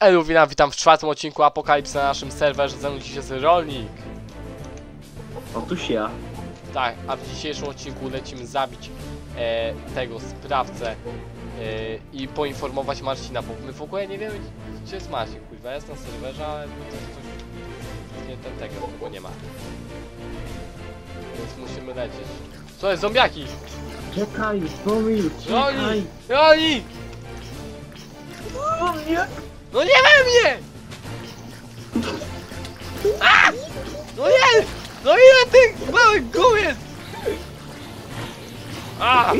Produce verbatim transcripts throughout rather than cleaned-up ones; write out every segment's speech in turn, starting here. Elu, witam, witam w czwartym odcinku Apokalipsa na naszym serwerze. Ze mną dzisiaj jest Rolnik. Otóż ja. Tak, a w dzisiejszym odcinku lecimy zabić e, tego sprawcę e, i poinformować Marcina, bo my w ogóle nie wiemy, gdzie jest Marcin. Kurwa, jest na serwerze, ale to jest coś... Nie ten tego, bo nie ma. Więc musimy lecieć. Co jest, zombiaki? Czekaj, Rolnik, czekaj! Rolnik! No nie we mnie! A! No jest! No ile tych małych gół jest! A!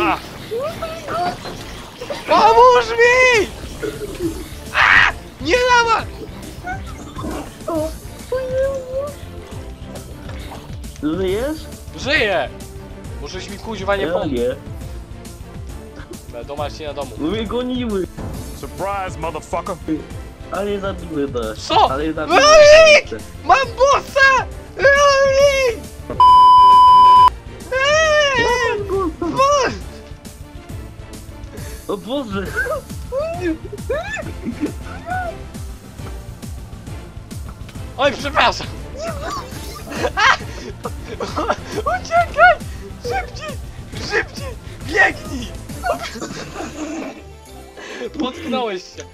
A! Pomóż mi! A! Nie dawa! Żyjesz? Żyję! Możeś mi kuźwa nie pomóc. Do Marcina domu. My goniły! Surprise, motherfucker! Ale zabiły też. Co? Ale zabiły. ROLNIK! MAMBOSA! ROLNIK! Eee! Boże! O Boże! Oj, przepraszam! Uciekaj! Szybciej! Szybciej! Biegnij! Potknąłeś się!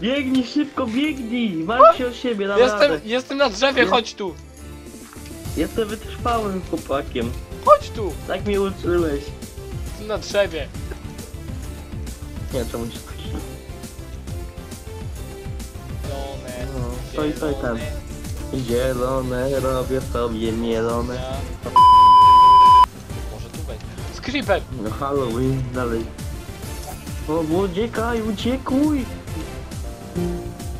Biegnij szybko, biegnij! Martw się o siebie, na jestem, radę. Jestem na drzewie, chodź tu! Jestem wytrwałym chłopakiem. Chodź tu! Tak mnie uczyłeś. Jestem na drzewie. Nie, czemu się skończy? No, stoi, stoi tam. Zielone, robię sobie mielone. Creeper. No Halloween, dalej. O, uciekaj, uciekuj!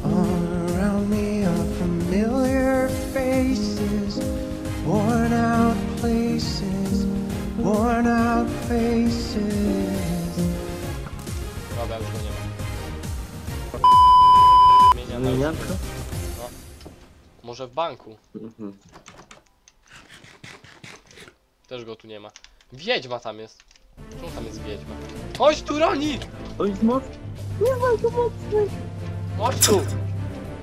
All around me are familiar faces, worn out places, worn out faces. Dobra, już go nie ma. Zmieniamy. Zmieniamy? No. Może w banku? Mhm. Też go tu nie ma. Wiedźba tam jest. Czemu tam jest wiedźba? Chodź tu, Roni! Oj, mocny! Nie ma to mocny! Chodź tu!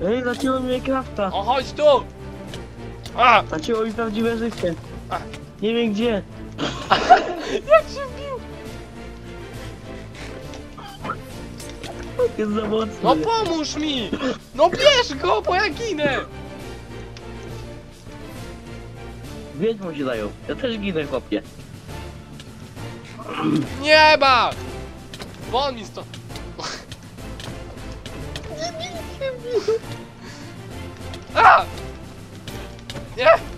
Ej, zacięło mnie krafta! O, chodź tu! A! Zacięło mi prawdziwe życie! A. Nie wiem gdzie! Jak się bił! Jest za mocny! No pomóż mi! No bierz go, bo ja ginę! Wiedźmą się dają. Ja też ginę, chłopie. Nie ma! Won mi stąd! Nie bij się! Nie!